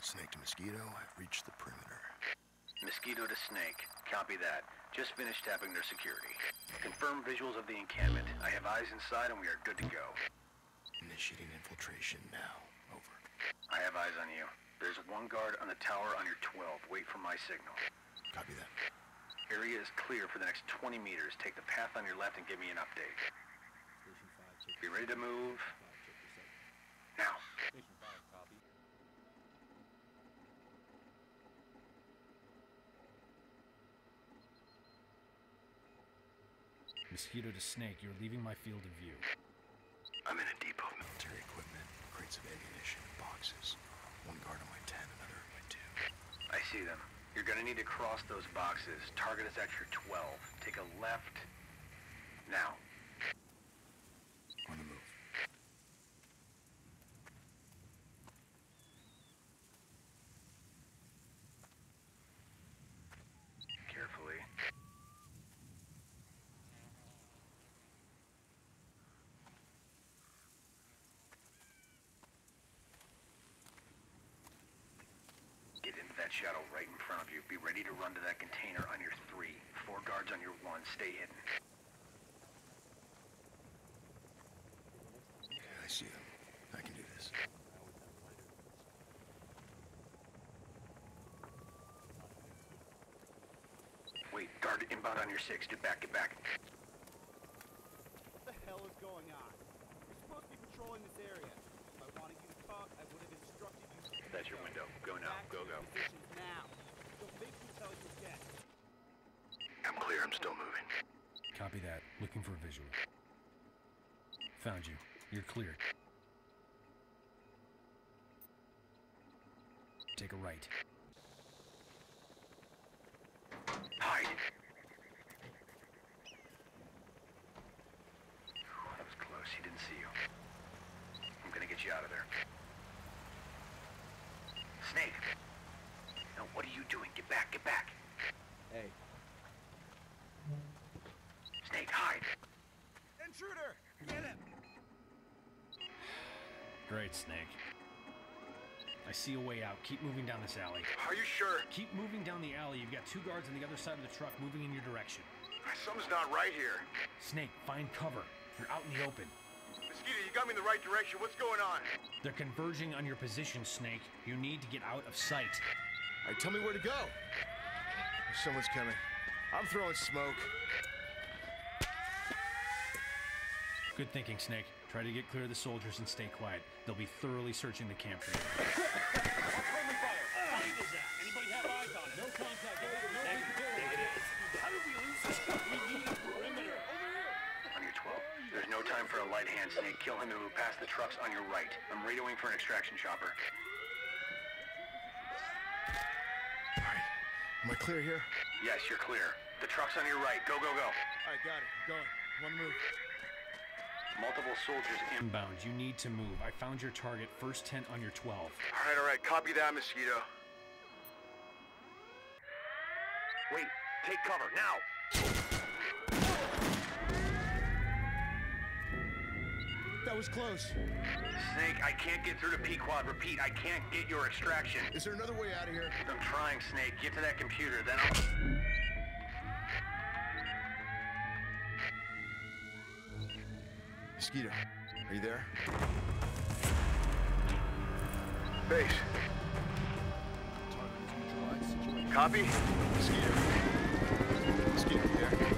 Snake to Mosquito, I've reached the perimeter. Mosquito to Snake, copy that. Just finished tapping their security. Confirm visuals of the encampment. I have eyes inside and we are good to go. Initiating infiltration now. Over. I have eyes on you. There's one guard on the tower on your 12. Wait for my signal. Copy that. Area is clear for the next 20 meters. Take the path on your left and give me an update. Be ready to move. Now. Mosquito to Snake, you're leaving my field of view. I'm in a depot of military equipment, crates of ammunition, and boxes. One guard on my 10, another on my 2. I see them. You're gonna need to cross those boxes. Target is at your 12. Take a left. Now. On the move. Carefully. Get into that shadow right in front of you. Be ready to run to that container on your 3. 4 guards on your 1. Stay hidden. Yeah, I see them. I can do this. Wait, guard inbound on your 6. Get back, get back. What the hell is going on? You're supposed to be patrolling this area. If I wanted you to talk, I would have instructed you. That's your window. Go now. Go, go. Now. Don't make me tell you again. I'm clear. I'm still moving. Copy that. Looking for a visual. Found you. You're clear. Take a right. Hide. That was close. He didn't see you. I'm gonna get you out of there. Snake! Now what are you doing? Get back, get back! Hey. Snake, hide! Intruder! Get him! Great, Snake. I see a way out. Keep moving down this alley. Are you sure? Keep moving down the alley. You've got 2 guards on the other side of the truck moving in your direction. Something's not right here. Snake, find cover. You're out in the open. Skeeter, you got me in the right direction. What's going on? They're converging on your position, Snake. You need to get out of sight. All right, tell me where to go. Someone's coming. I'm throwing smoke. Good thinking, Snake. Try to get clear of the soldiers and stay quiet. They'll be thoroughly searching the camp for you. How evil is that? Anybody have eyes on it? No contact. How did we lose this? We need a perimeter. Over here. On your 12. There's no time for a light hand, Snake. Kill him and move past the trucks on your right. I'm radioing for an extraction chopper. All right. Am I clear here? Yes, you're clear. The truck's on your right. Go, go, go. All right, got it. I'm going. One move. Multiple soldiers inbound. You need to move. I found your target. First tent on your 12. All right. Copy that, Mosquito. Wait. Take cover. Now. That was close. Snake, I can't get through to Pequod. Repeat, I can't get your extraction. Is there another way out of here? I'm trying, Snake. Get to that computer, then I'll... Mosquito, are you there? Base. Copy? Mosquito. Mosquito, you there?